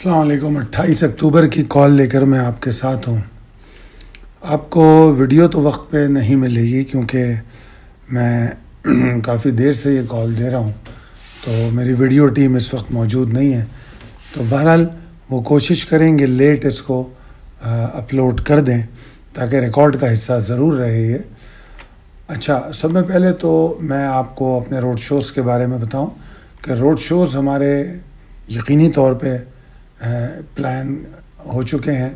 अस्सलाम वालेकुम। 28 अक्टूबर की कॉल लेकर मैं आपके साथ हूँ। आपको वीडियो तो वक्त पे नहीं मिलेगी क्योंकि मैं काफ़ी देर से ये कॉल दे रहा हूँ, तो मेरी वीडियो टीम इस वक्त मौजूद नहीं है। तो बहरहाल वो कोशिश करेंगे लेट इसको अपलोड कर दें ताकि रिकॉर्ड का हिस्सा ज़रूर रहे ये। अच्छा, सब में पहले तो मैं आपको अपने रोड शोज़ के बारे में बताऊँ कि रोड शोज़ हमारे यकीनी तौर पे प्लान हो चुके हैं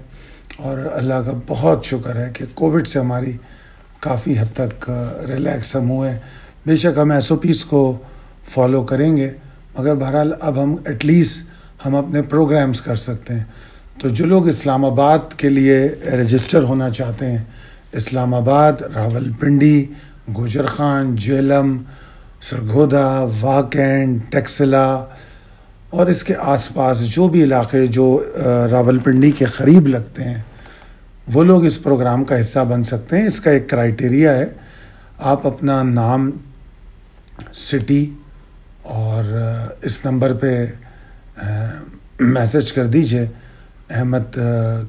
और अल्लाह का बहुत शुक्र है कि कोविड से हमारी काफ़ी हद तक रिलैक्स हम हुए। बेशक हम SOPs को फॉलो करेंगे, मगर बहरहाल अब हम एटलीस्ट हम अपने प्रोग्राम्स कर सकते हैं। तो जो लोग इस्लामाबाद के लिए रजिस्टर होना चाहते हैं, इस्लामाबाद, रावलपिंडी, गुजरखान, झेलम, सरगोदा, वाकेंड, टक्सला और इसके आसपास जो भी इलाके जो रावलपिंडी के करीब लगते हैं, वो लोग इस प्रोग्राम का हिस्सा बन सकते हैं। इसका एक क्राइटेरिया है, आप अपना नाम, सिटी और इस नंबर पे मैसेज कर दीजिए, अहमद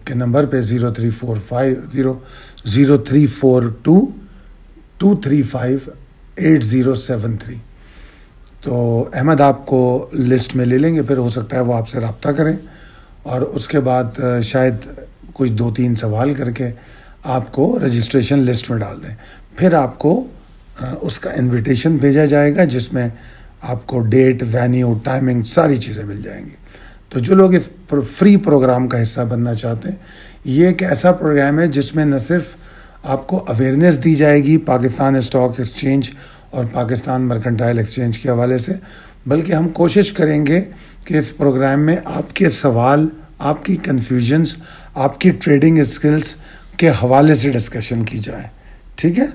के नंबर पे 0345 0342 235 8073। तो अहमद आपको लिस्ट में ले लेंगे, फिर हो सकता है वो आपसे रब्ता करें और उसके बाद शायद कुछ 2-3 सवाल करके आपको रजिस्ट्रेशन लिस्ट में डाल दें। फिर आपको उसका इनविटेशन भेजा जाएगा जिसमें आपको डेट, वेन्यू, टाइमिंग, सारी चीज़ें मिल जाएंगी। तो जो लोग इस फ्री प्रोग्राम का हिस्सा बनना चाहते हैं, ये एक ऐसा प्रोग्राम है जिसमें न सिर्फ आपको अवेयरनेस दी जाएगी पाकिस्तान स्टॉक एक्सचेंज और पाकिस्तान मर्केंटाइल एक्सचेंज के हवाले से, बल्कि हम कोशिश करेंगे कि इस प्रोग्राम में आपके सवाल, आपकी कन्फ्यूजन्स, आपकी ट्रेडिंग स्किल्स के हवाले से डिस्कशन की जाए। ठीक है।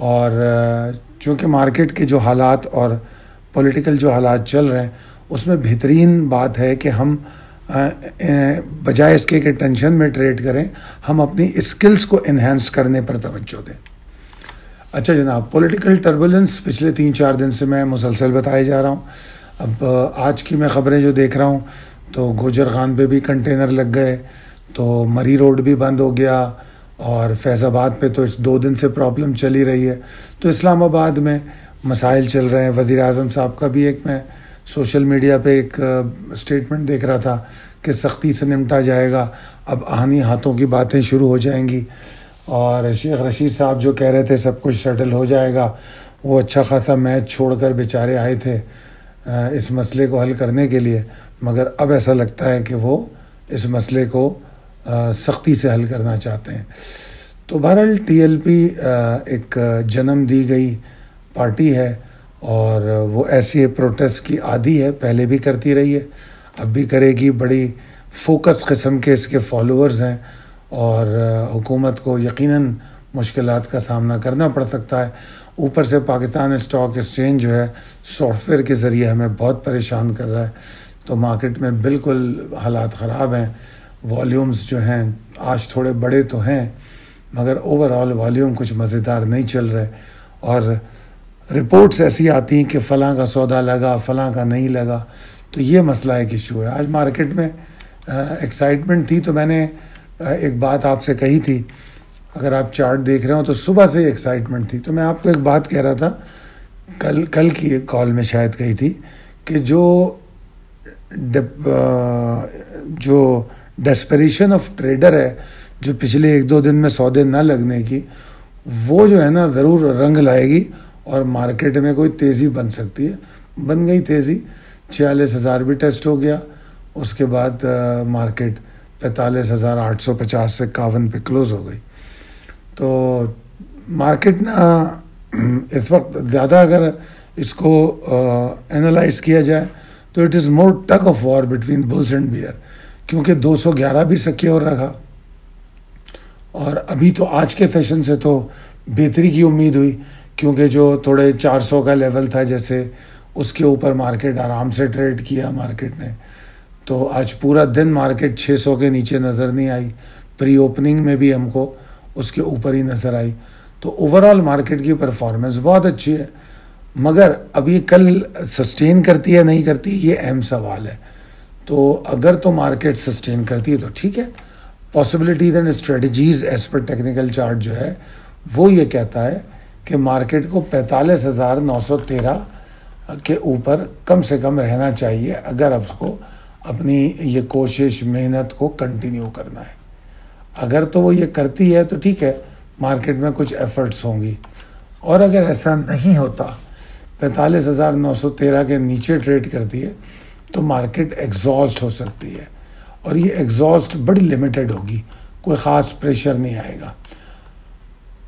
और चूँकि मार्केट के जो हालात और पॉलिटिकल जो हालात चल रहे हैं, उसमें बेहतरीन बात है कि हम बजाय इसके कि टेंशन में ट्रेड करें, हम अपनी स्किल्स को इन्हेंस करने पर तवज्जो दें। अच्छा जनाब, पॉलिटिकल टर्बुलेंस पिछले 3-4 दिन से मैं मुसलसल बताए जा रहा हूँ। अब आज की मैं ख़बरें जो देख रहा हूँ तो गुजर खान पे भी कंटेनर लग गए, तो मरी रोड भी बंद हो गया और फैज़ाबाद पे तो इस 2 दिन से प्रॉब्लम चली रही है। तो इस्लामाबाद में मसाइल चल रहे हैं। वज़ीर-ए-आज़म साहब का भी एक मैं सोशल मीडिया पे एक स्टेटमेंट देख रहा था कि सख्ती से निपटा जाएगा। अब आहनी हाथों की बातें शुरू हो जाएंगी। और शेख रशीद साहब जो कह रहे थे सब कुछ सेटल हो जाएगा, वो अच्छा खासा मैच छोड़कर बेचारे आए थे इस मसले को हल करने के लिए, मगर अब ऐसा लगता है कि वो इस मसले को सख्ती से हल करना चाहते हैं। तो बहरहाल TLP एक जन्म दी गई पार्टी है और वो ऐसी प्रोटेस्ट की आदी है, पहले भी करती रही है, अब भी करेगी। बड़ी फोकस किस्म के इसके फॉलोअर्स हैं और हुकूमत को यकीनन मुश्किलात का सामना करना पड़ सकता है। ऊपर से पाकिस्तान स्टॉक एक्सचेंज जो है सॉफ्टवेयर के ज़रिए हमें बहुत परेशान कर रहा है, तो मार्केट में बिल्कुल हालात ख़राब हैं। वॉल्यूम्स जो हैं आज थोड़े बड़े तो हैं, मगर ओवरऑल वॉल्यूम कुछ मज़ेदार नहीं चल रहे और रिपोर्ट्स ऐसी आती हैं कि फ़लाँ का सौदा लगा, फ़लाँ का नहीं लगा। तो ये मसला एक इशू है। आज मार्केट में एक्साइटमेंट थी, तो मैंने एक बात आपसे कही थी, अगर आप चार्ट देख रहे हो तो सुबह से एक्साइटमेंट थी। तो मैं आपको एक बात कह रहा था, कल की एक कॉल में शायद कही थी कि जो डेस्परेशन ऑफ ट्रेडर है, जो पिछले 1-2 दिन में सौदे ना लगने की, वो जो है ना ज़रूर रंग लाएगी और मार्केट में कोई तेज़ी बन सकती है। बन गई तेज़ी, 46,000 भी टेस्ट हो गया। उसके बाद मार्केट 45,850 से 51 पे क्लोज़ हो गई। तो मार्केट ना इस वक्त ज़्यादा अगर इसको एनालाइज़ किया जाए तो it is more tug of war between bulls and bear, क्योंकि 211 भी सिक्योर रखा और अभी तो आज के सेशन से तो बेहतरी की उम्मीद हुई, क्योंकि जो थोड़े 400 का लेवल था जैसे, उसके ऊपर मार्केट आराम से ट्रेड किया मार्केट ने। तो आज पूरा दिन मार्केट 600 के नीचे नज़र नहीं आई, प्री ओपनिंग में भी हमको उसके ऊपर ही नज़र आई। तो ओवरऑल मार्केट की परफॉर्मेंस बहुत अच्छी है, मगर अब ये कल सस्टेन करती है नहीं करती, ये अहम सवाल है। तो अगर तो मार्केट सस्टेन करती है तो ठीक है, पॉसिबिलिटीज एंड स्ट्रेटजीज एज पर टेक्निकल चार्ट जो है वो ये कहता है कि मार्केट को 45,913 के ऊपर कम से कम रहना चाहिए अगर आपको अपनी ये कोशिश मेहनत को कंटिन्यू करना है। अगर तो वो ये करती है तो ठीक है, मार्केट में कुछ एफर्ट्स होंगी, और अगर ऐसा नहीं होता 45,913 के नीचे ट्रेड करती है तो मार्केट एग्जॉस्ट हो सकती है, और ये एग्जॉस्ट बड़ी लिमिटेड होगी, कोई ख़ास प्रेशर नहीं आएगा।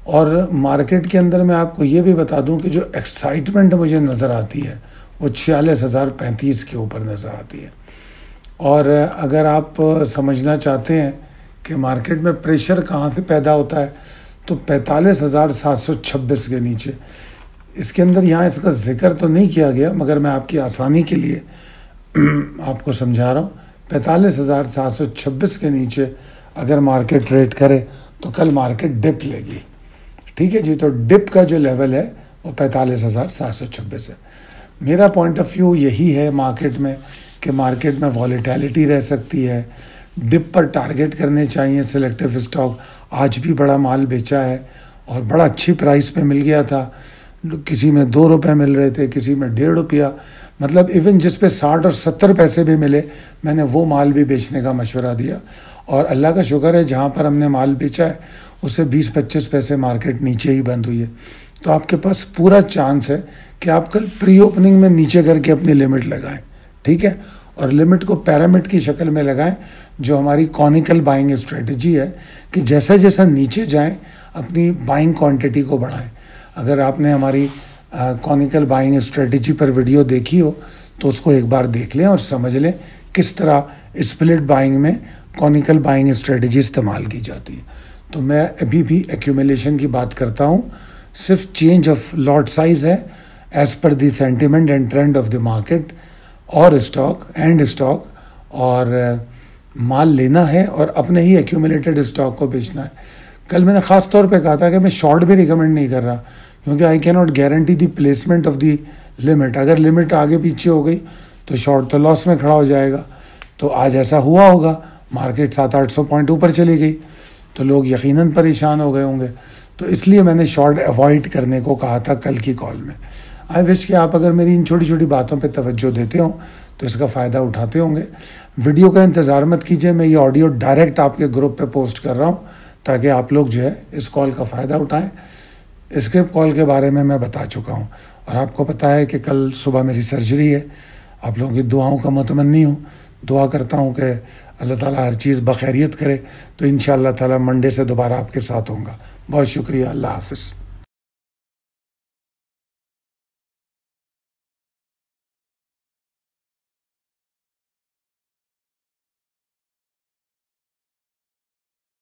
और मार्केट के अंदर मैं आपको ये भी बता दूं कि जो एक्साइटमेंट मुझे नज़र आती है वो 46,035 के ऊपर नज़र आती है। और अगर आप समझना चाहते हैं कि मार्केट में प्रेशर कहाँ से पैदा होता है तो 45,726 के नीचे, इसके अंदर यहाँ इसका ज़िक्र तो नहीं किया गया मगर मैं आपकी आसानी के लिए आपको समझा रहा हूँ। 45,726 के नीचे अगर मार्केट ट्रेड करे तो कल मार्केट डिप लेगी, ठीक है जी। तो डिप का जो लेवल है वो 45,726 है। मेरा पॉइंट ऑफ व्यू यही है मार्केट में कि मार्केट में वॉलेटिलिटी रह सकती है, डिप पर टारगेट करने चाहिए सिलेक्टिव स्टॉक। आज भी बड़ा माल बेचा है और बड़ा अच्छी प्राइस पे मिल गया था, किसी में 2 रुपये मिल रहे थे, किसी में 1.5 रुपया, मतलब इवन जिस पे 60 और 70 पैसे भी मिले मैंने वो माल भी बेचने का मशवरा दिया। और अल्लाह का शुक्र है जहाँ पर हमने माल बेचा है उससे 20-25 पैसे मार्केट नीचे ही बंद हुई है। तो आपके पास पूरा चांस है कि आप कल प्री ओपनिंग में नीचे करके अपनी लिमिट लगाएं, ठीक है, और लिमिट को पैरामिड की शक्ल में लगाएं जो हमारी कॉनिकल बाइंग स्ट्रेटजी है कि जैसा जैसा नीचे जाएं अपनी बाइंग क्वांटिटी को बढ़ाएं। अगर आपने हमारी कॉनिकल बाइंग स्ट्रेटजी पर वीडियो देखी हो तो उसको एक बार देख लें और समझ लें किस तरह स्प्लिट बाइंग में कॉनिकल बाइंग स्ट्रेटजी इस्तेमाल की जाती है। तो मैं अभी भी एक्यूमुलेशन की बात करता हूँ, सिर्फ चेंज ऑफ लॉट साइज़ है as per the sentiment and trend of the market और स्टॉक एंड स्टॉक, और माल लेना है और अपने ही एक्यूमुलेटेड स्टॉक को बेचना है। कल मैंने ख़ास तौर पे कहा था कि मैं शॉर्ट भी रिकमेंड नहीं कर रहा क्योंकि I can not guarantee the placement of the limit. अगर लिमिट आगे पीछे हो गई तो शॉर्ट तो लॉस में खड़ा हो जाएगा। तो आज ऐसा हुआ होगा, मार्केट 700-800 पॉइंट ऊपर चली गई तो लोग यकीनन परेशान हो गए होंगे, तो इसलिए मैंने शॉर्ट अवॉइड करने को कहा था कल की कॉल में। आई विश कि आप अगर मेरी इन छोटी छोटी बातों पे तवज्जो देते हो तो इसका फ़ायदा उठाते होंगे। वीडियो का इंतज़ार मत कीजिए, मैं ये ऑडियो डायरेक्ट आपके ग्रुप पे पोस्ट कर रहा हूँ ताकि आप लोग जो है इस कॉल का फ़ायदा उठाएं। स्क्रिप्ट कॉल के बारे में मैं बता चुका हूँ और आपको पता है कि कल सुबह मेरी सर्जरी है। आप लोगों की दुआओं का मुतमन्नी हूँ, दुआ करता हूँ कि अल्लाह ताला हर चीज़ बखैरियत करे। तो इंशाअल्लाह ताला मंडे से दोबारा आपके साथ होऊंगा। बहुत शुक्रिया, अल्लाह हाफ़िज़।